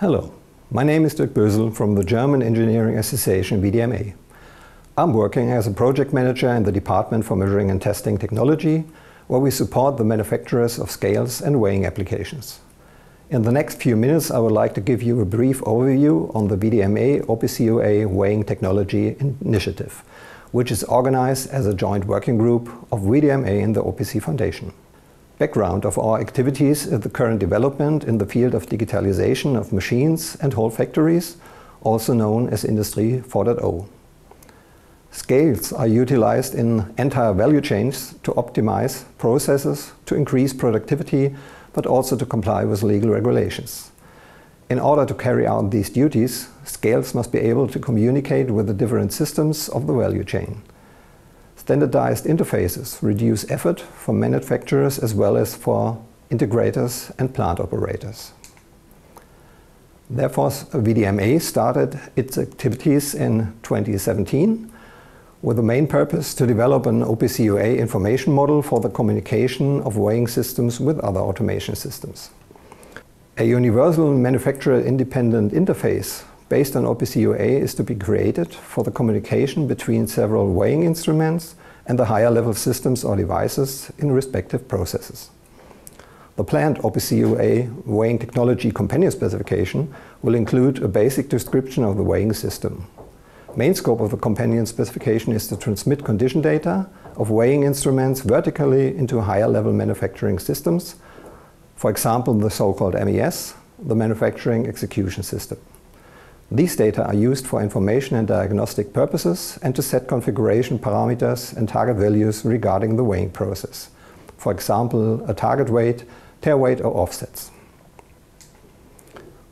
Hello, my name is Dirk Bösel from the German Engineering Association VDMA. I'm working as a project manager in the Department for Measuring and Testing Technology, where we support the manufacturers of scales and weighing applications. In the next few minutes, I would like to give you a brief overview on the VDMA OPC UA Weighing Technology Initiative, which is organized as a joint working group of VDMA and the OPC Foundation. Background of our activities is the current development in the field of digitalization of machines and whole factories, also known as Industry 4.0. Scales are utilized in entire value chains to optimize processes, to increase productivity, but also to comply with legal regulations. In order to carry out these duties, scales must be able to communicate with the different systems of the value chain. Standardized interfaces reduce effort for manufacturers as well as for integrators and plant operators. Therefore, VDMA started its activities in 2017 with the main purpose to develop an OPC UA information model for the communication of weighing systems with other automation systems. A universal manufacturer-independent interface based on OPC UA is to be created for the communication between several weighing instruments and the higher-level systems or devices in respective processes. The planned OPC UA Weighing Technology Companion Specification will include a basic description of the weighing system. Main scope of the companion specification is to transmit condition data of weighing instruments vertically into higher-level manufacturing systems, for example, the so-called MES, the Manufacturing Execution System. These data are used for information and diagnostic purposes and to set configuration parameters and target values regarding the weighing process. For example, a target weight, tear weight or offsets.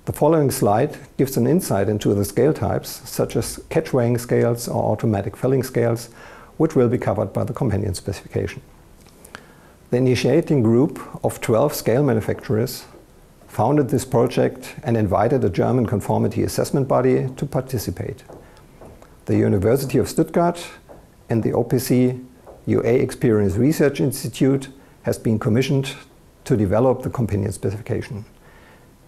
The following slide gives an insight into the scale types, such as catch weighing scales or automatic filling scales, which will be covered by the companion specification. The initiating group of 12 scale manufacturers founded this project and invited a German conformity assessment body to participate. The University of Stuttgart and the OPC UA Experience Research Institute has been commissioned to develop the companion specification.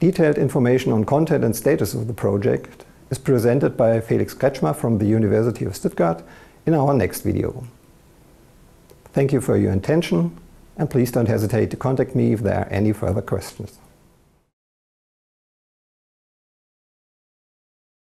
Detailed information on content and status of the project is presented by Felix Kretschmer from the University of Stuttgart in our next video. Thank you for your attention, and please don't hesitate to contact me if there are any further questions.